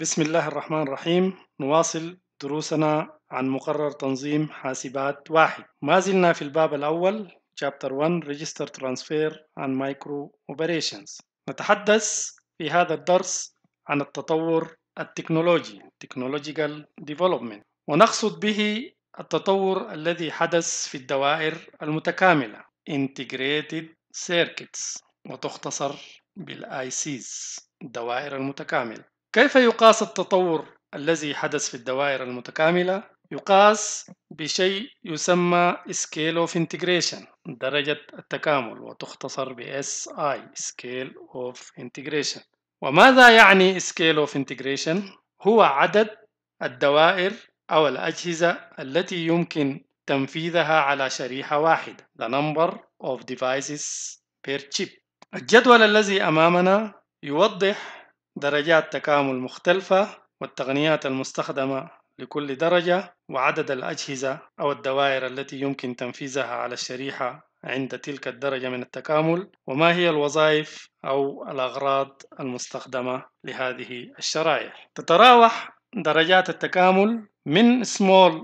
بسم الله الرحمن الرحيم. نواصل دروسنا عن مقرر تنظيم حاسبات واحد. ما زلنا في الباب الأول Chapter 1 Register Transfer and Microoperations. نتحدث في هذا الدرس عن التطور التكنولوجي Technological development، ونقصد به التطور الذي حدث في الدوائر المتكاملة Integrated circuits، وتختصر بالICs الدوائر المتكاملة. كيف يقاس التطور الذي حدث في الدوائر المتكاملة؟ يقاس بشيء يسمى Scale of Integration، درجة التكامل، وتختصر بSI Scale of Integration. وماذا يعني Scale of Integration؟ هو عدد الدوائر أو الأجهزة التي يمكن تنفيذها على شريحة واحدة The number of devices per chip. الجدول الذي أمامنا يوضح درجات تكامل مختلفة والتقنيات المستخدمة لكل درجة وعدد الأجهزة أو الدوائر التي يمكن تنفيذها على الشريحة عند تلك الدرجة من التكامل، وما هي الوظائف أو الأغراض المستخدمة لهذه الشرائح. تتراوح درجات التكامل من Small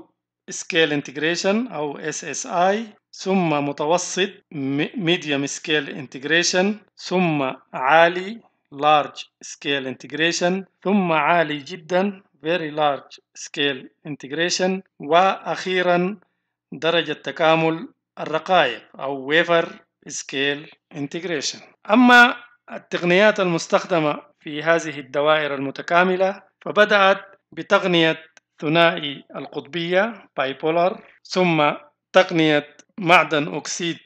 Scale Integration أو SSI، ثم متوسط Medium Scale Integration، ثم عالي Large Scale Integration، ثم عالي جدا Very Large Scale Integration، وأخيرا درجة تكامل الرقائق أو Wafer Scale Integration. أما التقنيات المستخدمة في هذه الدوائر المتكاملة فبدأت بتقنية ثنائي القطبية bipolar، ثم تقنية معدن أكسيد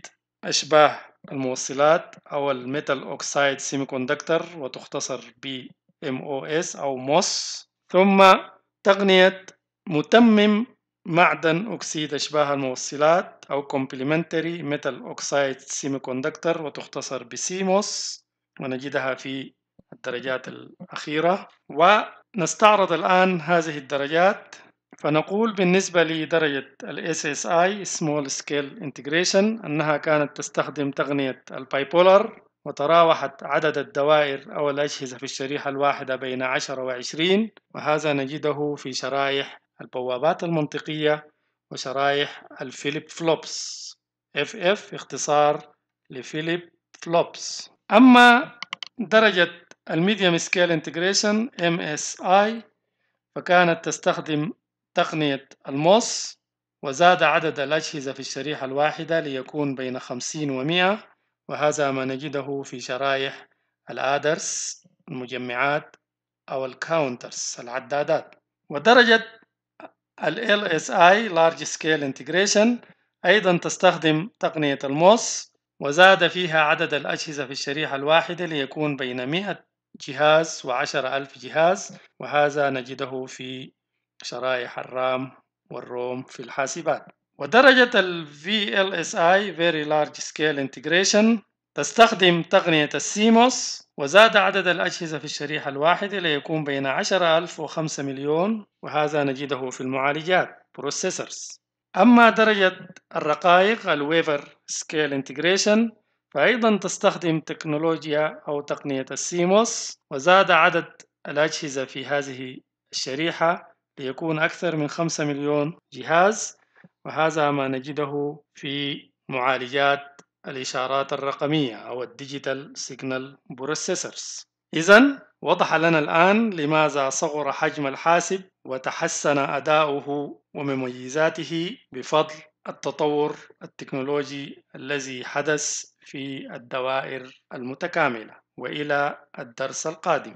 أشباه الموصلات أو الميتال أوكسايد سيمي كوندكتر، وتختصر ب MOS أو موس، ثم تقنية متمم معدن أكسيد أشباه الموصلات أو Complementary Metal Oxide Semiconductor، وتختصر ب CMOS، ونجدها في الدرجات الأخيرة. ونستعرض الآن هذه الدرجات، فنقول بالنسبة لدرجة ال SSI Small Scale Integration أنها كانت تستخدم تقنية البايبولار، وتراوحت عدد الدوائر أو الأجهزة في الشريحة الواحدة بين 10 و20، وهذا نجده في شرائح البوابات المنطقية وشرائح الفليب فلوبس FF اختصار لفليب فلوبس. أما درجة الميديوم سكيل انتجريشن MSI فكانت تستخدم تقنية الموس، وزاد عدد الأجهزة في الشريحة الواحدة ليكون بين 50 و100، وهذا ما نجده في شرائح الآدرس المجمعات أو الكاونترز العدادات. ودرجة ال LSI Large Scale Integration أيضا تستخدم تقنية الموس، وزاد فيها عدد الأجهزة في الشريحة الواحدة ليكون بين 100 جهاز و10,000 جهاز، وهذا نجده في شرائح الرام والروم في الحاسبات. ودرجة ال VLSI Very Large Scale Integration تستخدم تقنية السيموس، وزاد عدد الأجهزة في الشريحة الواحدة ليكون بين 10,000 و5 مليون، وهذا نجده في المعالجات Processors. أما درجة الرقائق ال Wafer Scale Integration فأيضا تستخدم تكنولوجيا أو تقنية السيموس، وزاد عدد الأجهزة في هذه الشريحة ليكون أكثر من 5 مليون جهاز، وهذا ما نجده في معالجات الإشارات الرقمية أو Digital Signal Processors. إذن وضح لنا الآن لماذا صغر حجم الحاسب وتحسن أداؤه ومميزاته بفضل التطور التكنولوجي الذي حدث في الدوائر المتكاملة. وإلى الدرس القادم.